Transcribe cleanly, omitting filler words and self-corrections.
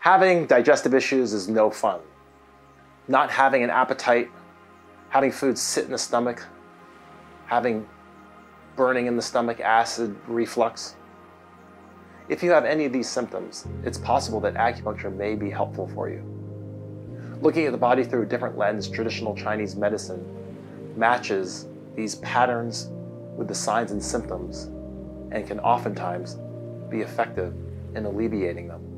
Having digestive issues is no fun. Not having an appetite, having food sit in the stomach, having burning in the stomach, acid reflux. If you have any of these symptoms, it's possible that acupuncture may be helpful for you. Looking at the body through a different lens, traditional Chinese medicine matches these patterns with the signs and symptoms and can oftentimes be effective in alleviating them.